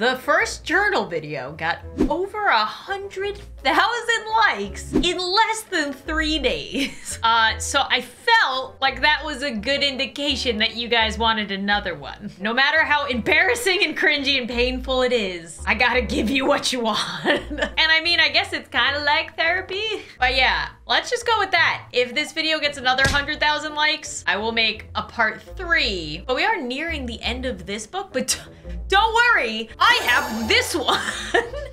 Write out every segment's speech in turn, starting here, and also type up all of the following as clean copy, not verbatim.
The first journal video got over 100,000 likes in less than 3 days. So I felt like that was a good indication that you guys wanted another one. No matter how embarrassing and cringy and painful it is, I gotta give you what you want. And I mean, I guess it's kind of like therapy. But yeah, let's just go with that. If this video gets another 100,000 likes, I will make a part 3. But we are nearing the end of this book, but don't worry, I have this one.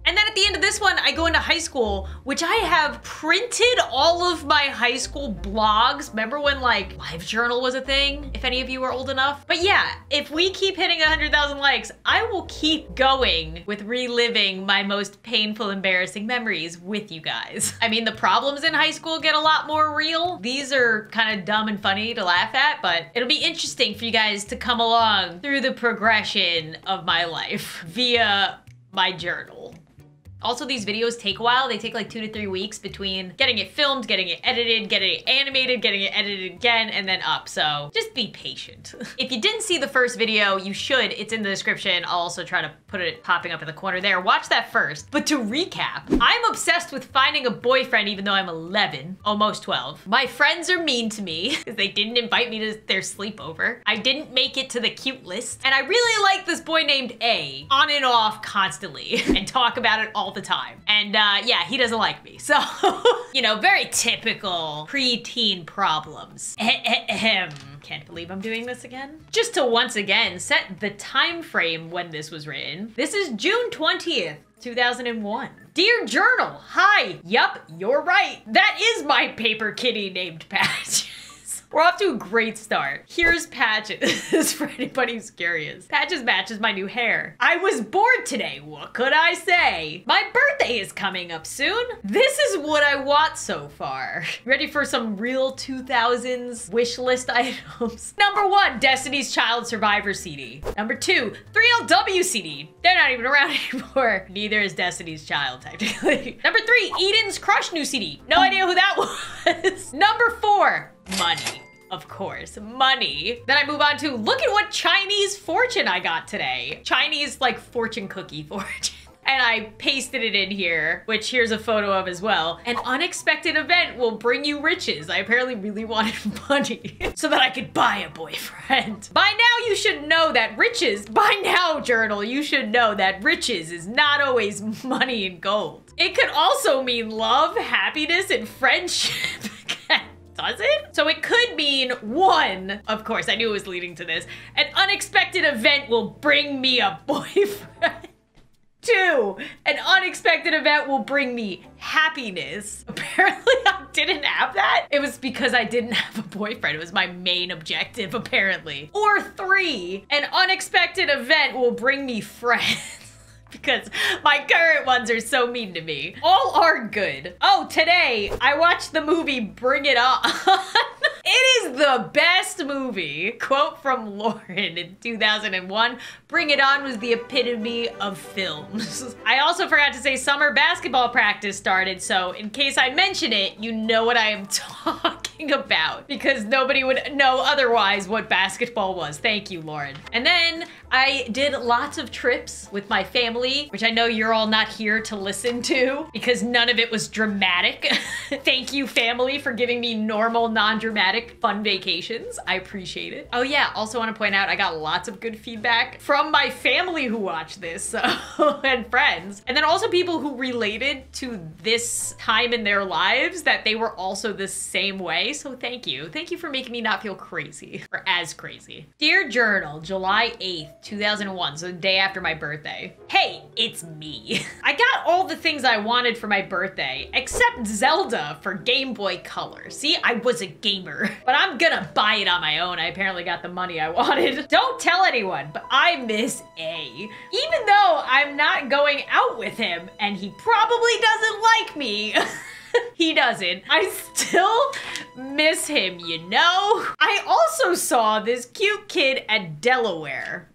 And then at the end of this one, I go into high school, which I have printed all of my high school blogs. Remember when like LiveJournal was a thing, if any of you are old enough? But yeah, if we keep hitting 100,000 likes, I will keep going with reliving my most painful, embarrassing memories with you guys. I mean, the problems in high school get a lot more real. These are kind of dumb and funny to laugh at, but it'll be interesting for you guys to come along through the progression of my life via my journal. Also, these videos take a while. They take like 2 to 3 weeks between getting it filmed, getting it edited, getting it animated, getting it edited again, and then up. So just be patient. If you didn't see the first video, you should. It's in the description. I'll also try to put it popping up in the corner there. Watch that first. But to recap, I'm obsessed with finding a boyfriend even though I'm 11, almost 12. My friends are mean to me because they didn't invite me to their sleepover. I didn't make it to the cute list. And I really like this boy named A on and off constantly and talk about it all the time. And yeah, he doesn't like me. So, you know, very typical preteen problems. Can't believe I'm doing this again. Just to once again set the time frame when this was written. This is June 20th, 2001. Dear Journal, hi. Yup, you're right. That is my paper kitty named Patch. We're off to a great start. Here's Patches for anybody who's curious. Patches matches my new hair. I was bored today, what could I say? My birthday is coming up soon. This is what I want so far. Ready for some real 2000s wish list items? Number 1, Destiny's Child Survivor CD. Number 2, 3LW CD. They're not even around anymore. Neither is Destiny's Child, technically. Number 3, Eden's Crush new CD. No idea who that was. Number 4, money. Of course, money. Then I move on to, look at what Chinese fortune I got today. Chinese, like, fortune cookie fortune. And I pasted it in here, which here's a photo of as well. An unexpected event will bring you riches. I apparently really wanted money so that I could buy a boyfriend. By now, you should know that riches, by now, Journal, you should know that riches is not always money and gold. It could also mean love, happiness, and friendship. Does it? So it could mean 1, of course, I knew it was leading to this. An unexpected event will bring me a boyfriend. 2, an unexpected event will bring me happiness. Apparently I didn't have that. It was because I didn't have a boyfriend. It was my main objective, apparently. Or 3, an unexpected event will bring me friends. Because my current ones are so mean to me. All are good. Oh, today I watched the movie Bring It On. It is the best movie. Quote from Lauren in 2001, Bring It On was the epitome of films. I also forgot to say summer basketball practice started, so in case I mention it, you know what I am talking about because nobody would know otherwise what basketball was. Thank you, Lauren. And then I did lots of trips with my family, which I know you're all not here to listen to because none of it was dramatic. Thank you, family, for giving me normal, non-dramatic, fun vacations. I appreciate it. Oh yeah, also want to point out I got lots of good feedback from my family who watched this, so, and friends. And then also people who related to this time in their lives that they were also the same way. So thank you. Thank you for making me not feel crazy or as crazy. Dear Journal, July 8th, 2001, so the day after my birthday. Hey, it's me. I got all the things I wanted for my birthday, except Zelda for Game Boy Color. See, I was a gamer, but I'm gonna buy it on my own. I apparently got the money I wanted. Don't tell anyone, but I miss A. Even though I'm not going out with him and he probably doesn't like me. He doesn't. I still miss him, you know? I also saw this cute kid at Delaware.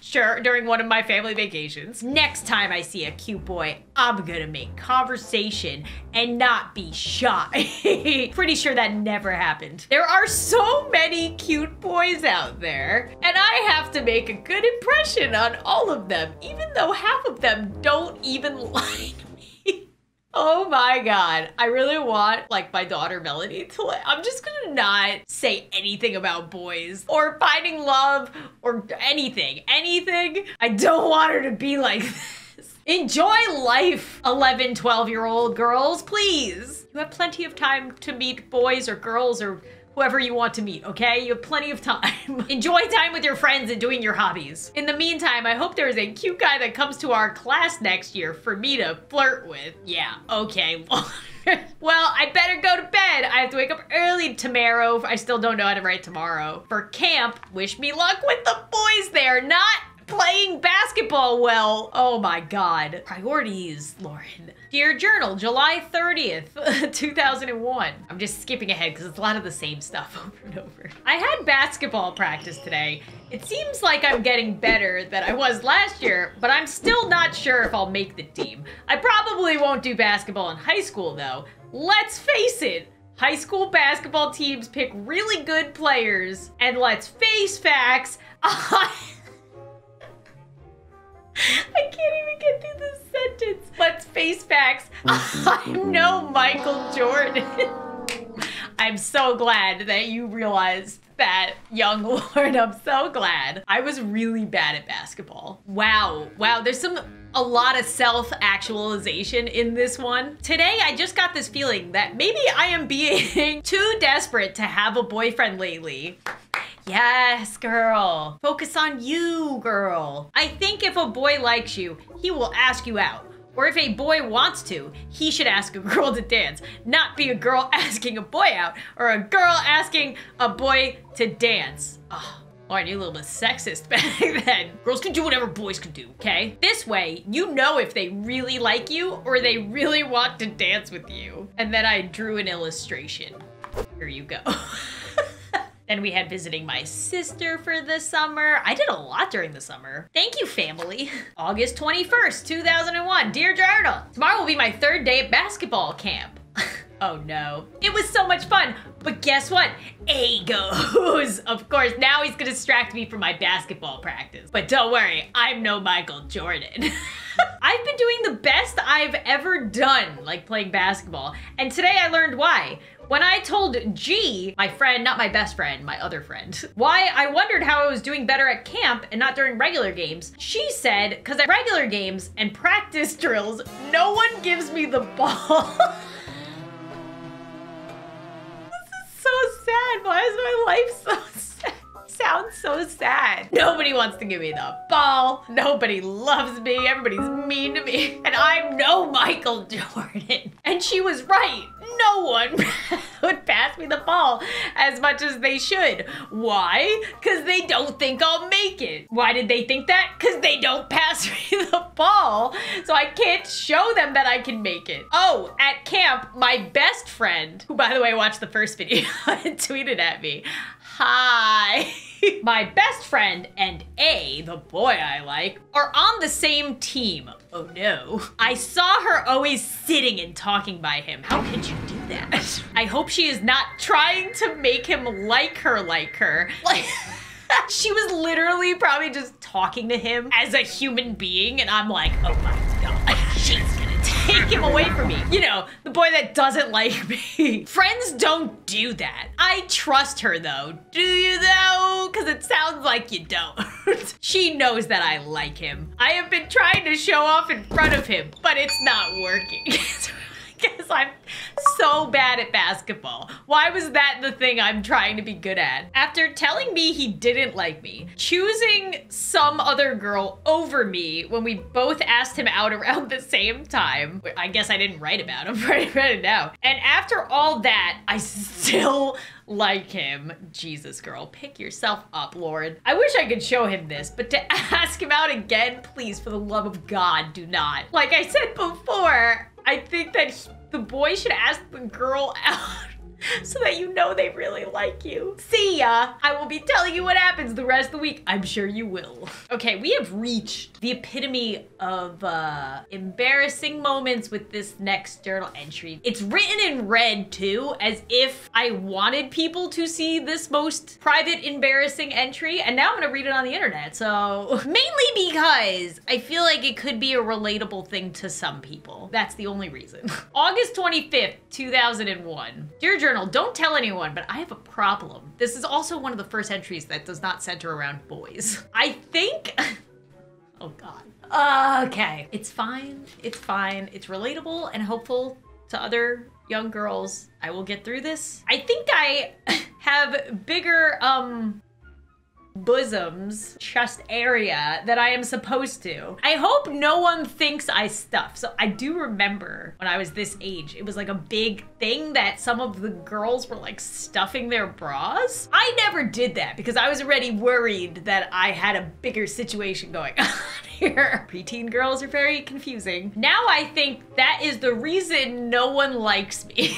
sure, during one of my family vacations. Next time I see a cute boy, I'm gonna make conversation and not be shy. Pretty sure that never happened. There are so many cute boys out there, and I have to make a good impression on all of them, even though half of them don't even like me. Oh my God. I really want, like, my daughter Melanie to, like, I'm just gonna not say anything about boys or finding love or anything, anything. I don't want her to be like this. Enjoy life, 11, 12-year-old girls, please. You have plenty of time to meet boys or girls or whoever you want to meet, okay? You have plenty of time. Enjoy time with your friends and doing your hobbies. In the meantime, I hope there is a cute guy that comes to our class next year for me to flirt with. Yeah, okay. Well, I better go to bed. I have to wake up early tomorrow. I still don't know how to write tomorrow. For camp, wish me luck with the boys there, not playing basketball well. Oh my God. Priorities, Lauren. Dear Journal, July 30th, 2001. I'm just skipping ahead because it's a lot of the same stuff over and over. I had basketball practice today. It seems like I'm getting better than I was last year, but I'm still not sure if I'll make the team. I probably won't do basketball in high school though. Let's face it. High school basketball teams pick really good players, and let's face facts, I can't even get through this sentence. Let's face facts. I'm no Michael Jordan. I'm so glad that you realized that, young Lauren. I'm so glad. I was really bad at basketball. Wow. Wow. There's a lot of self-actualization in this one. Today, I just got this feeling that maybe I am being too desperate to have a boyfriend lately. Yes, girl. Focus on you, girl. I think if a boy likes you, he will ask you out. Or if a boy wants to, he should ask a girl to dance, not be a girl asking a boy out or a girl asking a boy to dance. Oh, Lauren, you're a little bit sexist back then. Girls can do whatever boys can do, okay? This way, you know if they really like you or they really want to dance with you. And then I drew an illustration. Here you go. Then we had visiting my sister for the summer. I did a lot during the summer. Thank you, family. August 21st, 2001. Dear Journal, tomorrow will be my third day at basketball camp. Oh no. It was so much fun, but guess what? A goes. Of course, now he's gonna distract me from my basketball practice. But don't worry, I'm no Michael Jordan. I've been doing the best I've ever done, like playing basketball. And today I learned why. When I told G, my friend, not my best friend, my other friend, why I wondered how I was doing better at camp and not during regular games, she said, because at regular games and practice drills, no one gives me the ball. This is so sad. Why is my life so sad? Sounds so sad. Nobody wants to give me the ball. Nobody loves me. Everybody's mean to me. And I'm no Michael Jordan. And she was right. No one would pass me the ball as much as they should. Why? Because they don't think I'll make it. Why did they think that? Because they don't pass me the ball. So I can't show them that I can make it. Oh, at camp, my best friend, who by the way watched the first video and tweeted at me, hi. My best friend and A, the boy I like, are on the same team. Oh no. I saw her always sitting and talking by him. How could you do that? I hope she is not trying to make him like her like her. Like, she was literally probably just talking to him as a human being, and I'm like, oh my God, she's gonna take him away from me. You know, the boy that doesn't like me. Friends don't do that. I trust her though. Do you though? Because it sounds like you don't. She knows that I like him. I have been trying to show off in front of him, but it's not working. Because I'm so bad at basketball. Why was that the thing I'm trying to be good at? After telling me he didn't like me, choosing some other girl over me when we both asked him out around the same time. I guess I didn't write about him, but I read it now. And after all that, I still like him. Jesus, girl, pick yourself up, Lauren. I wish I could show him this, but to ask him out again, please, for the love of God, do not. Like I said before, I think that the boy should ask the girl out so that you know they really like you. See ya. I will be telling you what happens the rest of the week. I'm sure you will. Okay, we have reached the epitome of embarrassing moments with this next journal entry. It's written in red too, as if I wanted people to see this most private embarrassing entry, and now I'm gonna read it on the internet. So mainly because I feel like it could be a relatable thing to some people. That's the only reason. August 25th, 2001. Dear journal, don't tell anyone, but I have a problem. This is also one of the first entries that does not center around boys. I think, oh God. Okay, it's fine, it's fine. It's relatable and hopeful to other young girls. I will get through this. I think I have bigger bosoms, chest area that I am supposed to. I hope no one thinks I stuff. So I do remember when I was this age, it was like a big thing that some of the girls were like stuffing their bras. I never did that because I was already worried that I had a bigger situation going on here. Preteen girls are very confusing. Now I think that is the reason no one likes me.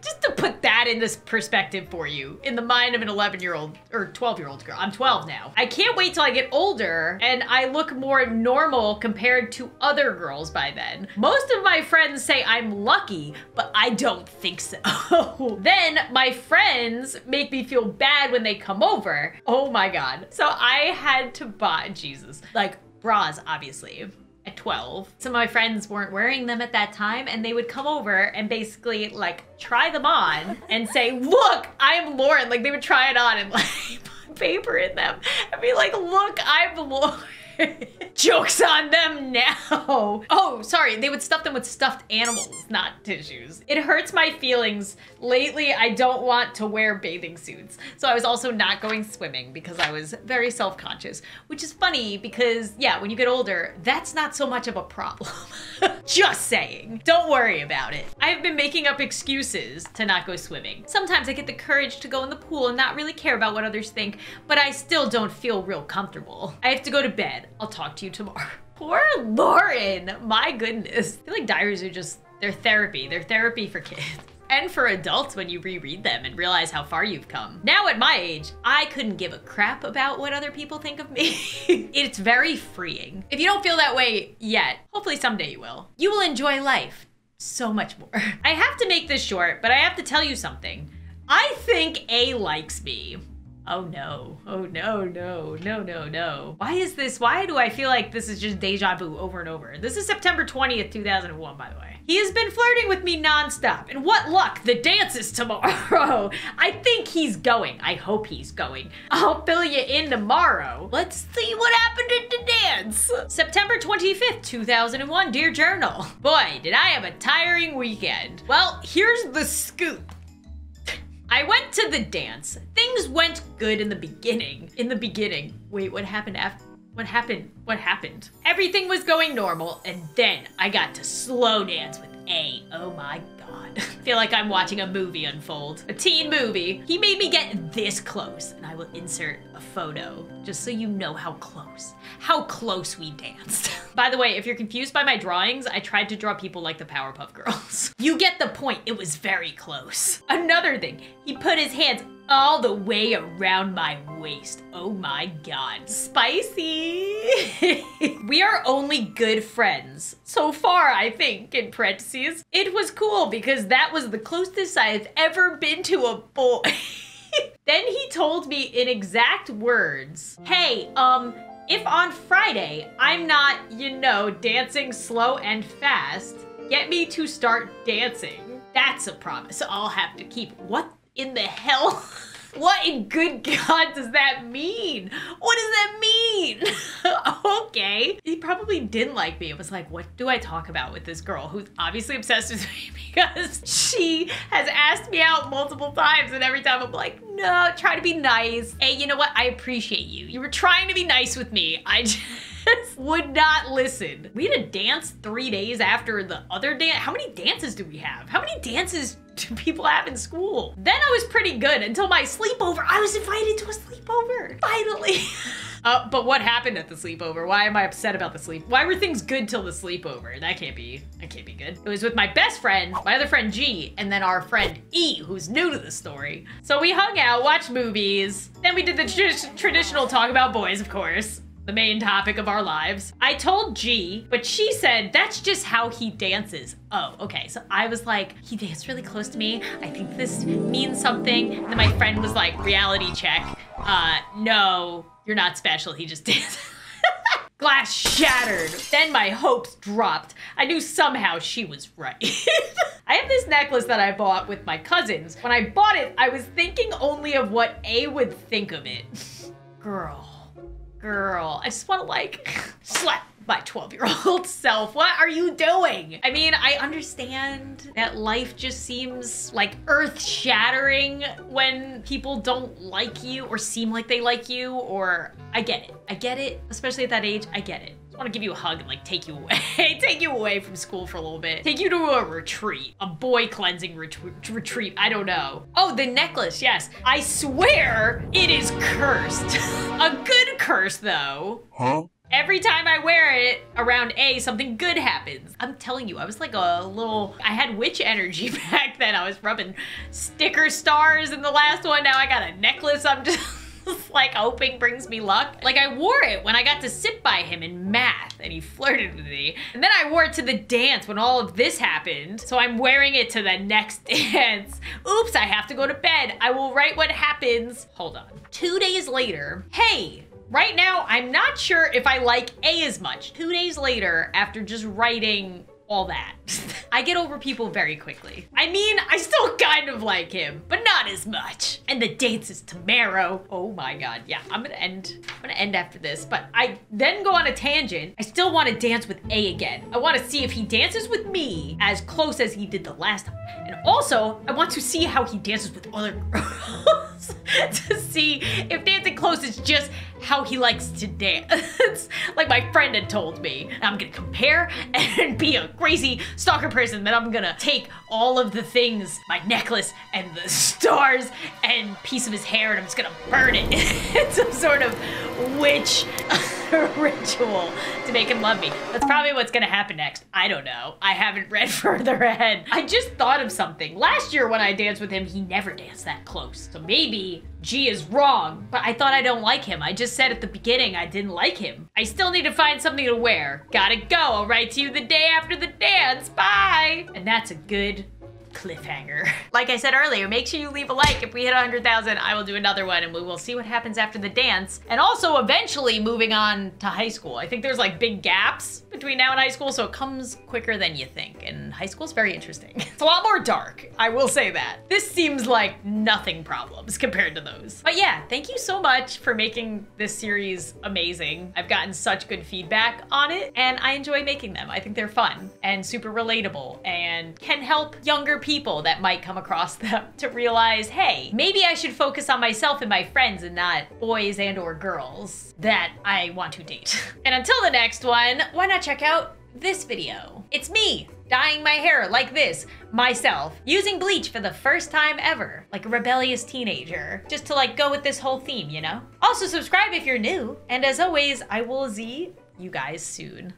Just to put that in this perspective for you, in the mind of an 11-year-old or 12-year-old girl. I'm 12 now. I can't wait till I get older and I look more normal compared to other girls by then. Most of my friends say I'm lucky, but I don't think so. Then my friends make me feel bad when they come over. Oh my God. So I had to buy, Jesus, like bras, obviously. At 12. Some of my friends weren't wearing them at that time and they would come over and basically like try them on and say, look, I'm Lauren. Like they would try it on and like put paper in them and be like, look, I'm Lauren. Joke's on them now. Oh, sorry. They would stuff them with stuffed animals, not tissues. It hurts my feelings. Lately, I don't want to wear bathing suits. So I was also not going swimming because I was very self-conscious, which is funny because, yeah, when you get older, that's not so much of a problem. Just saying. Don't worry about it. I've been making up excuses to not go swimming. Sometimes I get the courage to go in the pool and not really care about what others think, but I still don't feel real comfortable. I have to go to bed. I'll talk to you tomorrow. Poor Lauren, my goodness. I feel like diaries are just, they're therapy. They're therapy for kids and for adults when you reread them and realize how far you've come. Now at my age, I couldn't give a crap about what other people think of me. It's very freeing. If you don't feel that way yet, hopefully someday you will. You will enjoy life so much more. I have to make this short, but I have to tell you something. I think A likes me. Oh no, oh no, no, no, no, no. Why is this? Why do I feel like this is just deja vu over and over? This is September 20th, 2001, by the way. He has been flirting with me nonstop. And what luck, the dance is tomorrow. I think he's going. I hope he's going. I'll fill you in tomorrow. Let's see what happened at the dance. September 25th, 2001, dear journal. Boy, did I have a tiring weekend. Well, here's the scoop. I went to the dance. Things went good in the beginning. Wait, what happened after? What happened? Everything was going normal, and then I got to slow dance with A. Oh my God. I feel like I'm watching a movie unfold. A teen movie. He made me get this close, and I will insert a photo just so you know how close we danced. By the way, if you're confused by my drawings, I tried to draw people like the Powerpuff Girls. You get the point. It was very close. Another thing, he put his hands all the way around my waist. Oh my God. Spicy. We are only good friends. So far, I think, in parentheses. It was cool because that was the closest I've ever been to a boy. Then he told me in exact words, hey, if on Friday I'm not, you know, dancing slow and fast, get me to start dancing. That's a promise I'll have to keep. What in the hell? What in good God does that mean? What does that mean? Okay. He probably didn't like me. It was like, what do I talk about with this girl who's obviously obsessed with me because she has asked me out multiple times and every time I'm like, no, try to be nice. Hey, you know what? I appreciate you. You were trying to be nice with me. I just just would not listen. We had a dance 3 days after the other dance. How many dances do we have? How many dances do people have in school? Then I was pretty good until my sleepover. I was invited to a sleepover, finally. But what happened at the sleepover? Why am I upset about the sleep? Why were things good till the sleepover? That can't be good. It was with my best friend, my other friend G, and then our friend E, who's new to the story. So we hung out, watched movies, then we did the traditional talk about boys, of course. The main topic of our lives. I told G, but she said, that's just how he dances. Oh, okay. So I was like, he danced really close to me. I think this means something. And then my friend was like, reality check. No, you're not special. He just dances. Glass shattered. Then my hopes dropped. I knew somehow she was right. I have this necklace that I bought with my cousins. When I bought it, I was thinking only of what A would think of it. Girl, I just want to like slap my 12-year-old self. What are you doing? I mean, I understand that life just seems like earth-shattering when people don't like you or seem like they like you, or I get it, especially at that age, I get it. I want to give you a hug and like take you away. Take you away from school for a little bit. Take you to a retreat, a boy cleansing retreat. I don't know. Oh, the necklace. Yes. I swear it is cursed. A good curse though. Huh? Every time I wear it around A, something good happens. I'm telling you, I was like a little, I had witch energy back then. I was rubbing sticker stars in the last one. Now I got a necklace. I'm just like hoping brings me luck. Like I wore it when I got to sit by him in math and he flirted with me. And then I wore it to the dance when all of this happened. So I'm wearing it to the next dance. Oops, I have to go to bed. I will write what happens. Hold on. 2 days later, hey, right now I'm not sure if I like A as much. 2 days later, after just writing all that. I get over people very quickly. I mean, I still kind of like him, but not as much. And the dance is tomorrow. Oh my God, yeah, I'm gonna end after this, but I then go on a tangent. I still wanna dance with A again. I wanna see if he dances with me as close as he did the last time. And also, I want to see how he dances with other girls to see if dancing close is just how he likes to dance. Like my friend had told me, I'm gonna compare and be a crazy stalker person that I'm gonna take all of the things, my necklace and the stars and piece of his hair, and I'm just gonna burn it in some sort of witch ritual to make him love me. That's probably what's gonna happen next. I don't know. I haven't read further ahead. I just thought of something. Last year when I danced with him, he never danced that close. So maybe G is wrong, but I thought I don't like him. I just said at the beginning I didn't like him. I still need to find something to wear. Gotta go. I'll write to you the day after the dance. Bye. And that's a good cliffhanger. Like I said earlier, make sure you leave a like. If we hit 100,000, I will do another one and we will see what happens after the dance. And also eventually moving on to high school. I think there's like big gaps between now and high school, so it comes quicker than you think. And high school's very interesting. It's a lot more dark, I will say that. This seems like nothing problems compared to those. But yeah, thank you so much for making this series amazing. I've gotten such good feedback on it and I enjoy making them. I think they're fun and super relatable and can help younger people that might come across them to realize, hey, maybe I should focus on myself and my friends and not boys and or girls that I want to date. And until the next one, why not check out this video? It's me dyeing my hair like this, myself, using bleach for the first time ever, like a rebellious teenager, just to like go with this whole theme, you know? Also subscribe if you're new. And as always, I will see you guys soon.